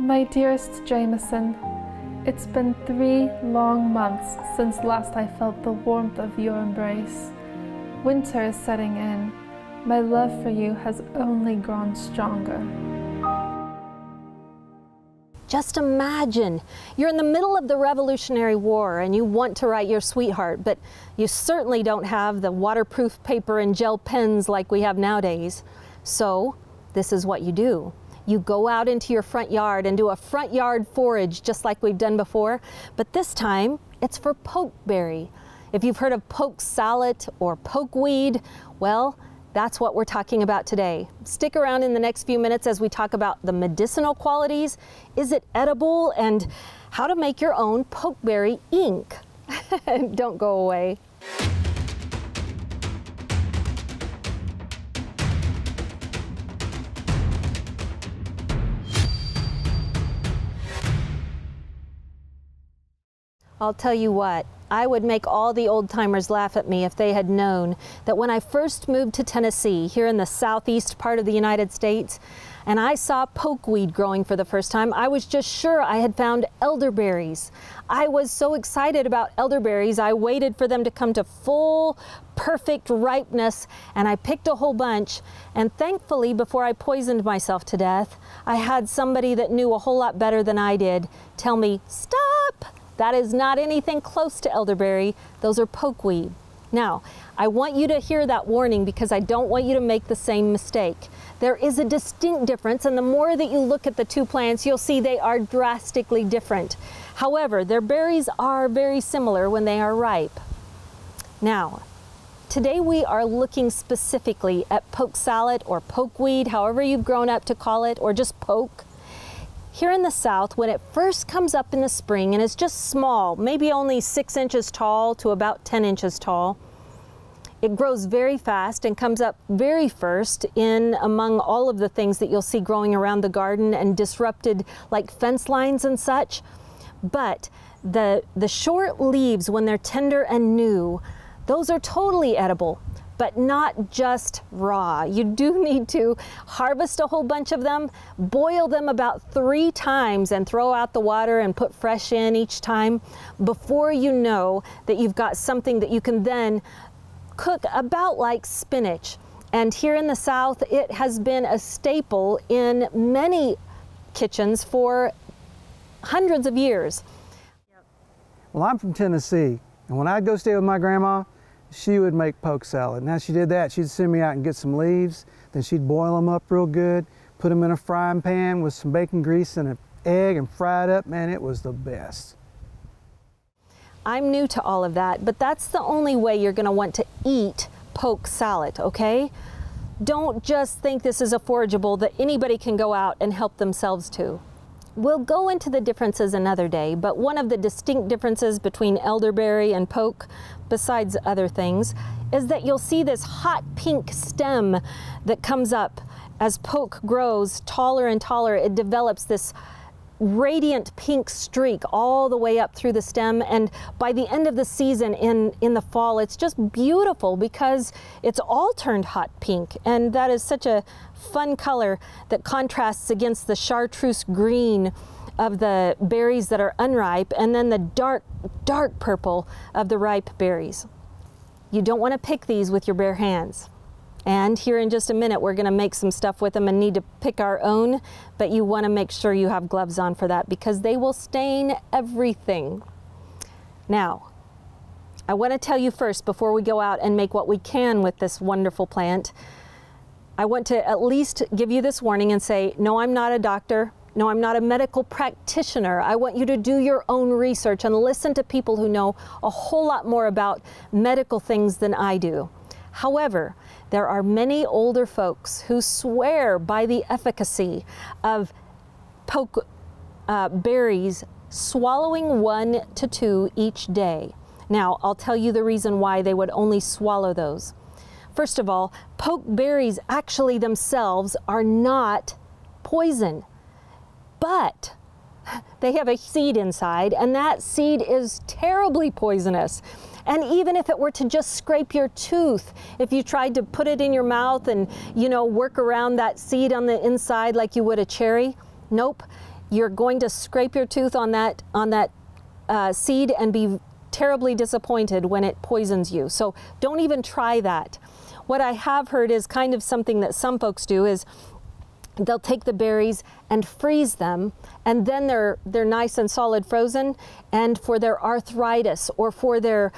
My dearest Jameson, it's been 3 long months since last I felt the warmth of your embrace. Winter is setting in. My love for you has only grown stronger. Just imagine, you're in the middle of the Revolutionary War and you want to write your sweetheart, but you certainly don't have the waterproof paper and gel pens like we have nowadays. So this is what you do. You go out into your front yard and do a front yard forage just like we've done before, but this time it's for pokeberry. If you've heard of poke salad or pokeweed, well, that's what we're talking about today. Stick around in the next few minutes as we talk about the medicinal qualities, is it edible, and how to make your own pokeberry ink. Don't go away. I'll tell you what, I would make all the old-timers laugh at me if they had known that when I first moved to Tennessee, here in the southeast part of the United States, and I saw pokeweed growing for the first time, I was just sure I had found elderberries. I was so excited about elderberries, I waited for them to come to full, perfect ripeness, and I picked a whole bunch. And thankfully, before I poisoned myself to death, I had somebody that knew a whole lot better than I did tell me, "Stop! That is not anything close to elderberry. Those are pokeweed." Now, I want you to hear that warning because I don't want you to make the same mistake. There is a distinct difference, and the more that you look at the two plants, you'll see they are drastically different. However, their berries are very similar when they are ripe. Now, today we are looking specifically at poke salad or pokeweed, however you've grown up to call it, or just poke. Here in the South, when it first comes up in the spring and it's just small, maybe only 6 inches tall to about 10 inches tall, it grows very fast and comes up very first in among all of the things that you'll see growing around the garden and disrupted like fence lines and such. But the short leaves, when they're tender and new, those are totally edible, but not just raw. You do need to harvest a whole bunch of them, boil them about 3 times and throw out the water and put fresh in each time before you know that you've got something that you can then cook about like spinach. And here in the South, it has been a staple in many kitchens for hundreds of years. Well, I'm from Tennessee, and when I'd go stay with my grandma, she would make poke salad. Now she did that, she'd send me out and get some leaves, then she'd boil them up real good, put them in a frying pan with some bacon grease and an egg and fry it up. Man, it was the best. I'm new to all of that, but that's the only way you're gonna want to eat poke salad, okay? Don't just think this is a forageable that anybody can go out and help themselves to. We'll go into the differences another day, but one of the distinct differences between elderberry and poke, besides other things, is that you'll see this hot pink stem that comes up. As poke grows taller and taller, it develops this radiant pink streak all the way up through the stem, and by the end of the season in the fall, it's just beautiful because it's all turned hot pink, and that is such a fun color that contrasts against the chartreuse green of the berries that are unripe and then the dark purple of the ripe berries. You don't want to pick these with your bare hands. And here in just a minute, we're gonna make some stuff with them and need to pick our own, but you wanna make sure you have gloves on for that because they will stain everything. Now, I wanna tell you first, before we go out and make what we can with this wonderful plant, I want to at least give you this warning and say, no, I'm not a doctor. No, I'm not a medical practitioner. I want you to do your own research and listen to people who know a whole lot more about medical things than I do. However, there are many older folks who swear by the efficacy of poke berries, swallowing 1 to 2 each day. Now, I'll tell you the reason why they would only swallow those. First of all, poke berries actually themselves are not poison, but they have a seed inside, and that seed is terribly poisonous. And even if it were to just scrape your tooth, if you tried to put it in your mouth and, you know, work around that seed on the inside like you would a cherry, nope, you're going to scrape your tooth on that seed and be terribly disappointed when it poisons you. So don't even try that. What I have heard is kind of something that some folks do is they'll take the berries and freeze them, and then they're nice and solid frozen, and for their arthritis or for their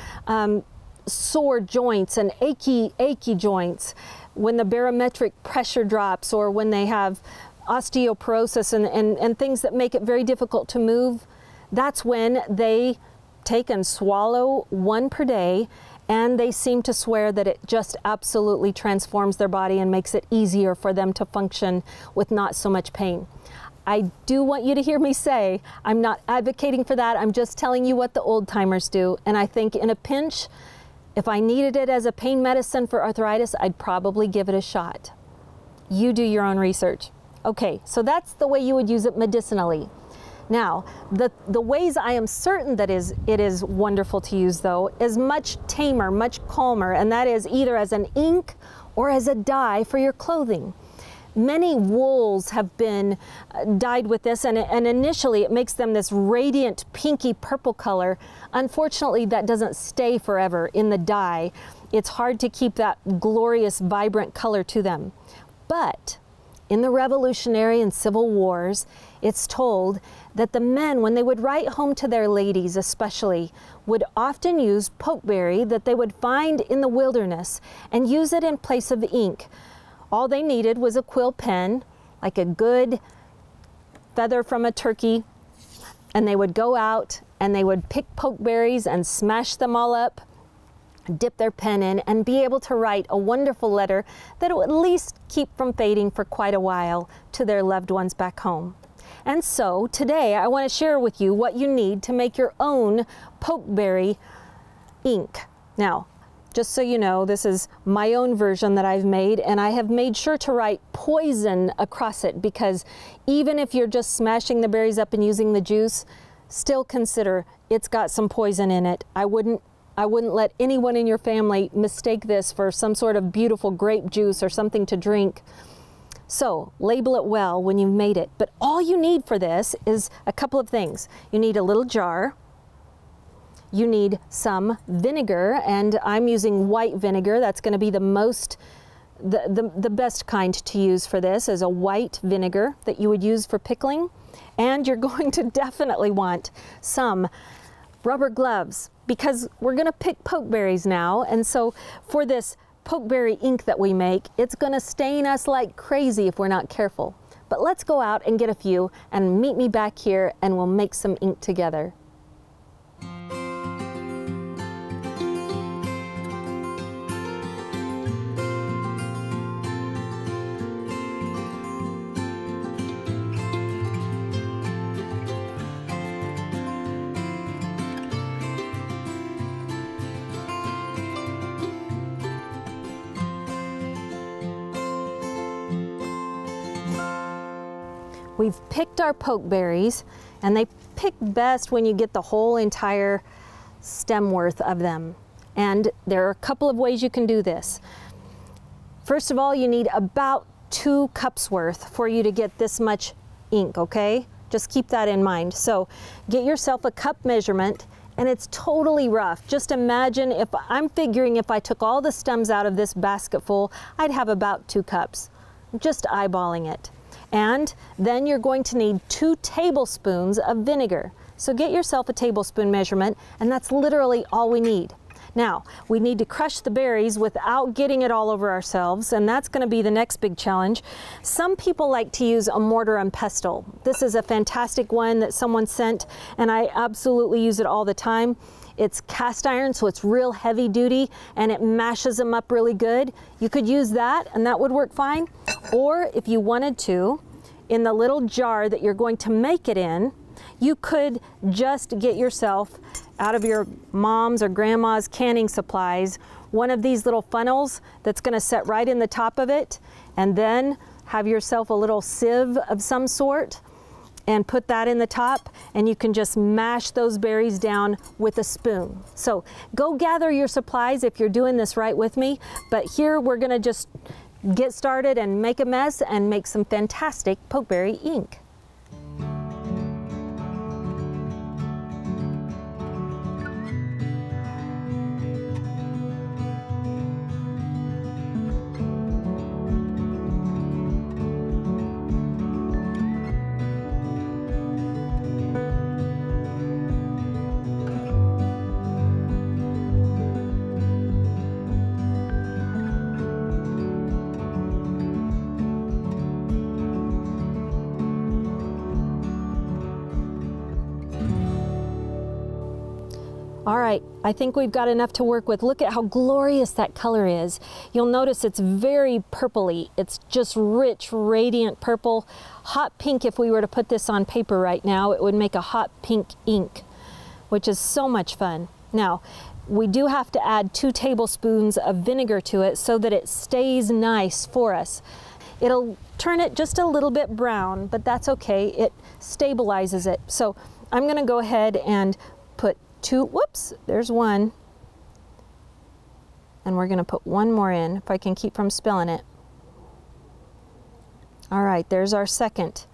sore joints and achy joints, when the barometric pressure drops or when they have osteoporosis and things that make it very difficult to move, that's when they take and swallow one per day, and they seem to swear that it just absolutely transforms their body and makes it easier for them to function with not so much pain. I do want you to hear me say, I'm not advocating for that. I'm just telling you what the old timers do. And I think in a pinch, if I needed it as a pain medicine for arthritis, I'd probably give it a shot. You do your own research. Okay, so that's the way you would use it medicinally. Now, the ways I am certain that it is wonderful to use, though, is much tamer, much calmer, and that is either as an ink or as a dye for your clothing. Many wools have been dyed with this, and initially it makes them this radiant pinky purple color. Unfortunately, that doesn't stay forever in the dye. It's hard to keep that glorious, vibrant color to them. But in the Revolutionary and Civil Wars, it's told that the men, when they would write home to their ladies especially, would often use pokeberry that they would find in the wilderness and use it in place of ink. All they needed was a quill pen, like a good feather from a turkey, and they would go out and they would pick pokeberries and smash them all up, dip their pen in, and be able to write a wonderful letter that will at least keep from fading for quite a while to their loved ones back home. And so today I want to share with you what you need to make your own pokeberry ink. Now, just so you know, this is my own version that I've made, and I have made sure to write poison across it, because even if you're just smashing the berries up and using the juice, still consider it's got some poison in it. I wouldn't let anyone in your family mistake this for some sort of beautiful grape juice or something to drink. So label it well when you've made it. But all you need for this is a couple of things. You need a little jar. You need some vinegar, and I'm using white vinegar. That's going to be the best kind to use for this, is a white vinegar that you would use for pickling. And you're going to definitely want some rubber gloves, because we're going to pick pokeberries now. And so for this pokeberry ink that we make, it's going to stain us like crazy if we're not careful. But let's go out and get a few, and meet me back here, and we'll make some ink together. We've picked our pokeberries, and they pick best when you get the whole entire stem worth of them. And there are a couple of ways you can do this. First of all, you need about 2 cups worth for you to get this much ink, okay? Just keep that in mind. So get yourself a cup measurement, and it's totally rough. Just imagine, if I'm figuring if I took all the stems out of this basketful, I'd have about 2 cups. I'm just eyeballing it. And then you're going to need 2 tablespoons of vinegar. So get yourself a tablespoon measurement, and that's literally all we need. Now, we need to crush the berries without getting it all over ourselves, and that's going to be the next big challenge. Some people like to use a mortar and pestle. This is a fantastic one that someone sent, and I absolutely use it all the time. It's cast iron, so it's real heavy duty, and it mashes them up really good. You could use that, and that would work fine. Or if you wanted to, in the little jar that you're going to make it in, you could just get yourself, out of your mom's or grandma's canning supplies, one of these little funnels that's going to set right in the top of it, and then have yourself a little sieve of some sort, and put that in the top, and you can just mash those berries down with a spoon. So go gather your supplies if you're doing this right with me, but here we're gonna just get started and make a mess and make some fantastic pokeberry ink. All right, I think we've got enough to work with. Look at how glorious that color is. You'll notice it's very purpley. It's just rich, radiant purple. Hot pink, if we were to put this on paper right now, it would make a hot pink ink, which is so much fun. Now, we do have to add 2 tablespoons of vinegar to it so that it stays nice for us. It'll turn it just a little bit brown, but that's okay. It stabilizes it. So I'm gonna go ahead and put 2, whoops, there's one. And we're gonna put one more in, if I can keep from spilling it. All right, there's our second.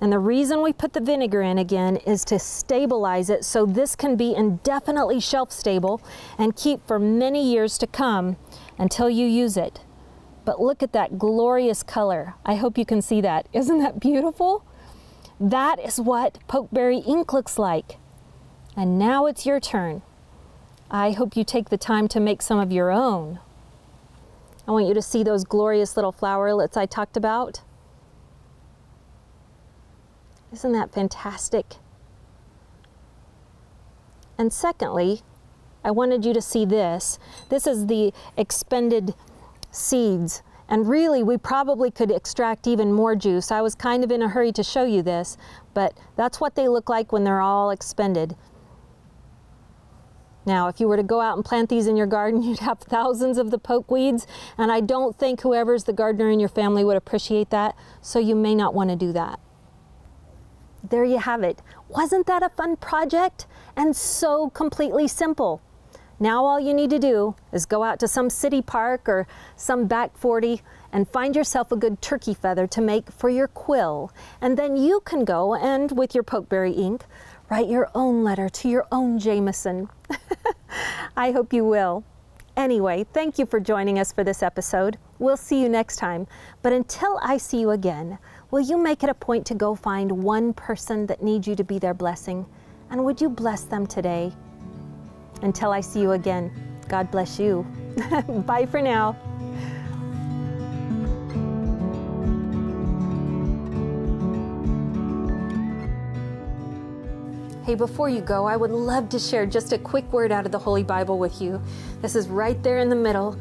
And the reason we put the vinegar in again is to stabilize it so this can be indefinitely shelf stable and keep for many years to come until you use it. But look at that glorious color. I hope you can see that. Isn't that beautiful? That is what pokeberry ink looks like. And now it's your turn. I hope you take the time to make some of your own. I want you to see those glorious little flowerlets I talked about. Isn't that fantastic? And secondly, I wanted you to see this. This is the expended seeds, and really we probably could extract even more juice. I was kind of in a hurry to show you this, but that's what they look like when they're all expended. Now, if you were to go out and plant these in your garden, you'd have thousands of the pokeweeds, and I don't think whoever's the gardener in your family would appreciate that, so you may not want to do that. There you have it. Wasn't that a fun project? And so completely simple. Now all you need to do is go out to some city park or some back 40 and find yourself a good turkey feather to make for your quill. And then you can go and, with your pokeberry ink, write your own letter to your own Jameson. I hope you will. Anyway, thank you for joining us for this episode. We'll see you next time. But until I see you again, will you make it a point to go find one person that needs you to be their blessing? And would you bless them today? Until I see you again, God bless you. Bye for now. Hey, before you go, I would love to share just a quick word out of the Holy Bible with you. This is right there in the middle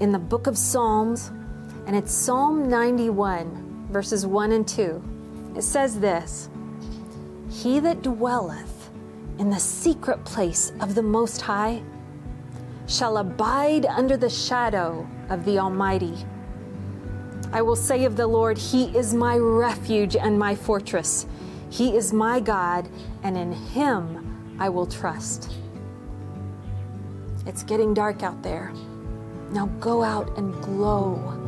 in the book of Psalms, and it's Psalm 91, verses 1 and 2. It says this, "He that dwelleth in the secret place of the Most High shall abide under the shadow of the Almighty. I will say of the Lord, He is my refuge and my fortress. He is my God, and in Him I will trust." It's getting dark out there. Now go out and glow.